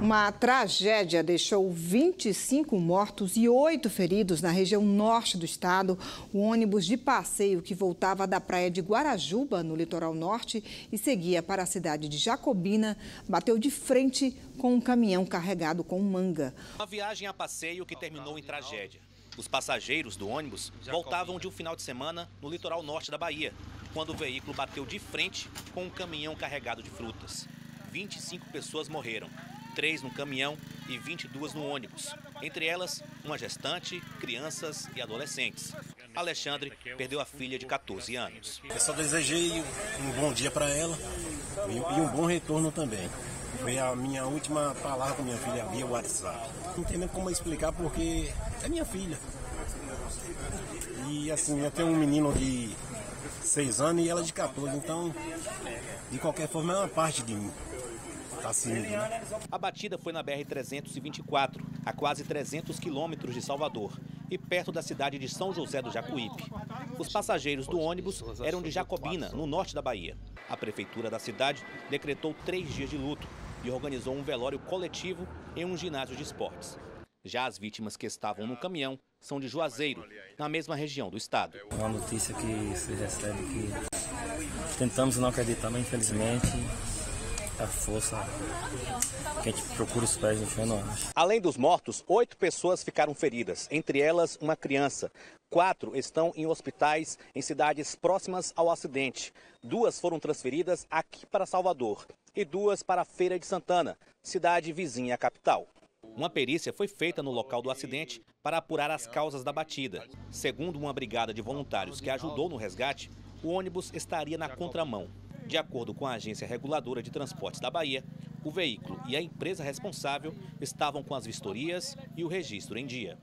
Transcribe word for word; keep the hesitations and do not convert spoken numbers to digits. Uma tragédia deixou vinte e cinco mortos e oito feridos na região norte do estado. O ônibus de passeio que voltava da praia de Guarajuba, no litoral norte, e seguia para a cidade de Jacobina, bateu de frente com um caminhão carregado com manga. Uma viagem a passeio que terminou em tragédia. Os passageiros do ônibus voltavam de um final de semana no litoral norte da Bahia, quando o veículo bateu de frente com um caminhão carregado de frutas. vinte e cinco pessoas morreram. três no caminhão e vinte e duas no ônibus. Entre elas, uma gestante, crianças e adolescentes. Alexandre perdeu a filha de quatorze anos. Eu só desejei um bom dia para ela e um bom retorno também. Foi a minha última palavra com minha filha via WhatsApp. Não tem nem como explicar porque é minha filha. E assim, eu tenho um menino de seis anos e ela de quatorze, então de qualquer forma é uma parte de mim. A batida foi na B R trezentos e vinte e quatro, a quase trezentos quilômetros de Salvador e perto da cidade de São José do Jacuípe. Os passageiros do ônibus eram de Jacobina, no norte da Bahia. A prefeitura da cidade decretou três dias de luto e organizou um velório coletivo em um ginásio de esportes. Já as vítimas que estavam no caminhão são de Juazeiro, na mesma região do estado. É uma notícia que se recebe que tentamos não acreditar, mas infelizmente a força que a gente procura os pés no fenômeno. Além dos mortos, oito pessoas ficaram feridas, entre elas uma criança. Quatro estão em hospitais em cidades próximas ao acidente. Duas foram transferidas aqui para Salvador e duas para a Feira de Santana, cidade vizinha à capital. Uma perícia foi feita no local do acidente para apurar as causas da batida. Segundo uma brigada de voluntários que ajudou no resgate, o ônibus estaria na contramão. De acordo com a Agência Reguladora de Transportes da Bahia, o veículo e a empresa responsável estavam com as vistorias e o registro em dia.